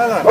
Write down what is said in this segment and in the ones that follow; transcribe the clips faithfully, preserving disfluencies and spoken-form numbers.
Alright,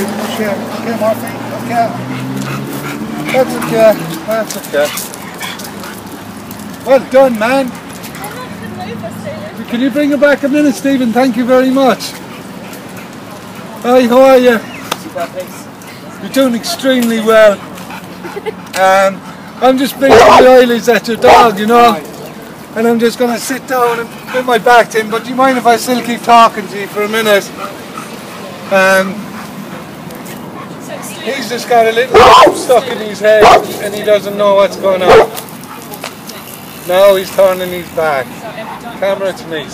okay, okay, Murphy, okay. That's okay, that's okay. Well done, man. Can you bring her back a minute, Stephen? Thank you very much. Hi, how are you? You're doing extremely well. Um, I'm just bringing my eyelids at your dog, you know. And I'm just going to sit down and put my back in, but do you mind if I still keep talking to you for a minute? Um, He's just got a little stuck in his head and he doesn't know what's going on. Now he's turning his back. Camera to me.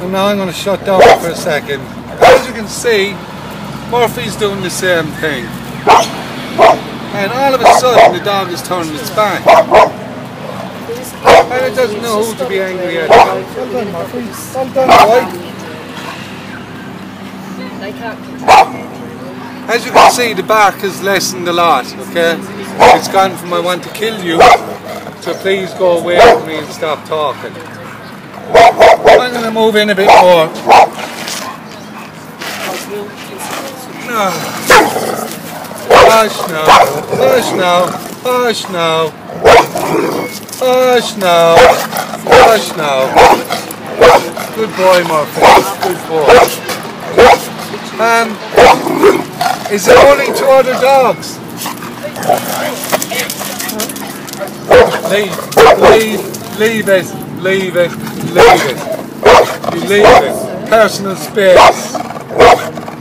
And now I'm going to shut down for a second. As you can see, Murphy's doing the same thing. And all of a sudden the dog is turning its back. And it doesn't know who to be angry at. Well done, Murphy. Well done, boy. As you can see, the bark has lessened a lot, okay? It's gone from I want to kill you to please go away from me and stop talking. I'm going to move in a bit more. No. Hush now. Hush now. Hush now. Hush now, hush now. Good boy, Murphy, good boy. Um, is it only two other dogs? Leave, leave, leave it, leave it, leave it. You leave it. Personal space.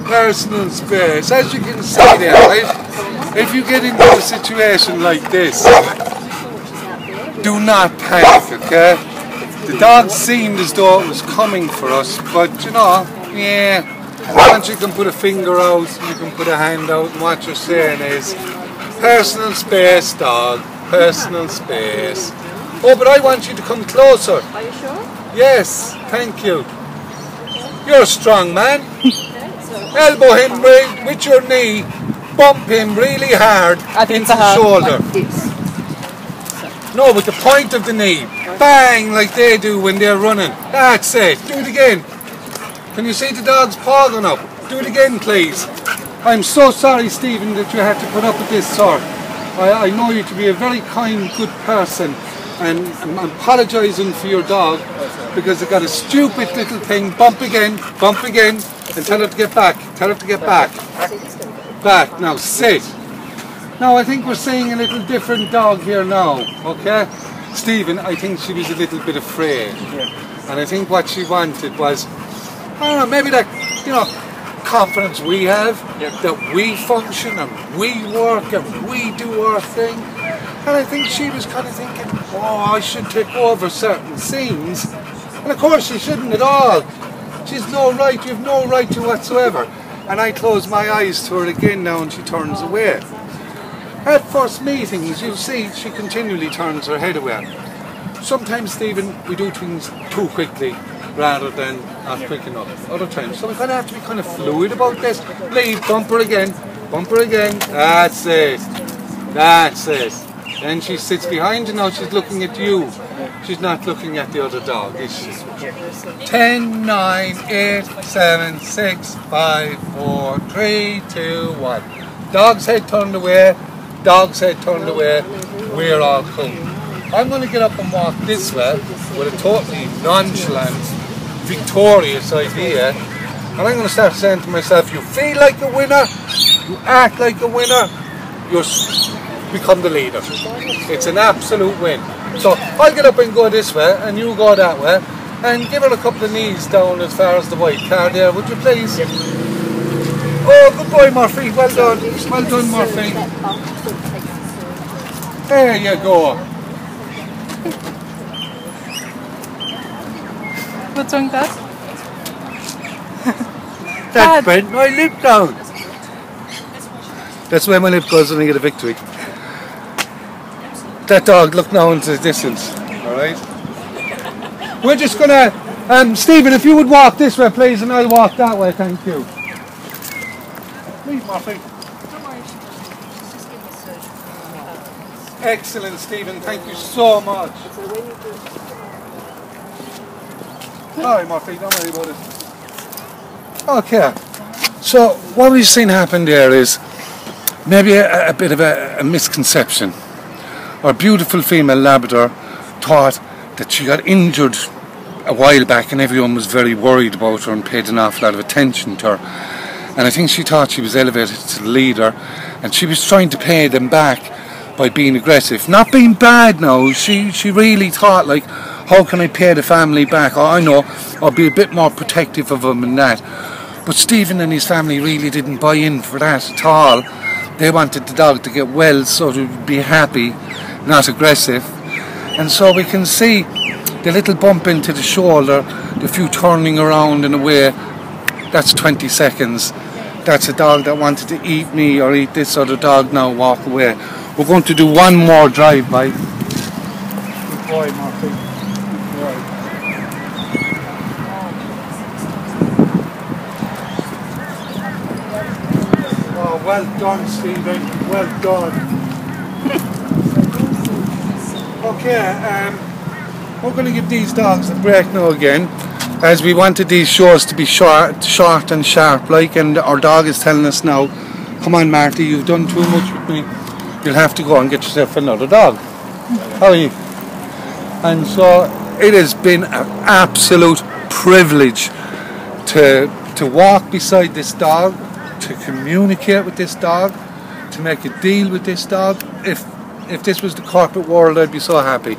Personal space. As you can see there, right? If you get into a situation like this, do not panic, okay? The dog seemed as though it was coming for us, but you know, yeah, once you can put a finger out, you can put a hand out, and what you're saying is, personal space, dog, personal space. Oh, but I want you to come closer. Are you sure? Yes, thank you. You're a strong man. Elbow him right with your knee, bump him really hard into the shoulder. No, with the point of the knee. Bang, like they do when they're running. That's it. Do it again. Can you see the dog's paw going up? Do it again, please. I'm so sorry, Stephen, that you have to put up with this, sir. I, I know you to be a very kind, good person. And I'm apologising for your dog because it got a stupid little thing. Bump again, bump again. And tell her to get back. Tell her to get back. Back. Now, sit. Now I think we're seeing a little different dog here now, okay? Stephen, I think she was a little bit afraid. Yeah. And I think what she wanted was, I don't know, maybe that, you know, confidence we have, yeah, that we function and we work and we do our thing. And I think she was kind of thinking, oh, I should take over certain scenes. And of course she shouldn't at all. She's no right, you have no right to whatsoever. And I close my eyes to her again now and she turns away. At first meetings, you'll see she continually turns her head away. Sometimes, Stephen, we do things too quickly rather than not quick enough. Other times, so we kind of have to be kind of fluid about this. Leave, bump her again, bump her again. That's it. That's it. Then she sits behind you now. She's looking at you. She's not looking at the other dog, is she? Ten, nine, eight, seven, six, five, four, three, two, one. Dog's head turned away. Dog's head turned away, we're all cool. I'm going to get up and walk this way with a totally nonchalant, victorious idea, and I'm going to start saying to myself, you feel like a winner, you act like a winner, you become the leader. It's an absolute win. So I'll get up and go this way, and you go that way, and give her a couple of knees down as far as the white car there, would you please? Oh, good boy, Murphy. Well done. Well done, Murphy. There you go. What's wrong with that? That bent my lip down. That's where my lip goes when I get a victory. That dog looked now into the distance. Alright? We're just going to... Um, Stephen, if you would walk this way, please, and I'll walk that way, thank you. Please, Murphy. Excellent, Stephen. Thank you so much. Sorry, Murphy. Don't worry about it. Okay. So what we've seen happen there is maybe a, a bit of a, a misconception. Our beautiful female Labrador thought that she got injured a while back and everyone was very worried about her and paid an awful lot of attention to her, and I think she thought she was elevated to the leader and she was trying to pay them back by being aggressive, not being bad. Now she, she really thought, like, how can I pay the family back? Oh, I know, I'll be a bit more protective of them and that. But Stephen and his family really didn't buy in for that at all. They wanted the dog to get well so to be happy, not aggressive. And so we can see the little bump into the shoulder, the few turning around and away, that's twenty seconds. That's a dog that wanted to eat me or eat this other dog now walk away. We're going to do one more drive by. Good boy, Murphy. Good boy. Oh, well done, Stephen. Well done. Okay, um... we're going to give these dogs a break now again, as we wanted these shows to be short, short and sharp like, and our dog is telling us now, come on Marty, you've done too much with me, you'll have to go and get yourself another dog. How are you? And so it has been an absolute privilege to, to walk beside this dog, to communicate with this dog, to make a deal with this dog. If, if this was the corporate world, I'd be so happy.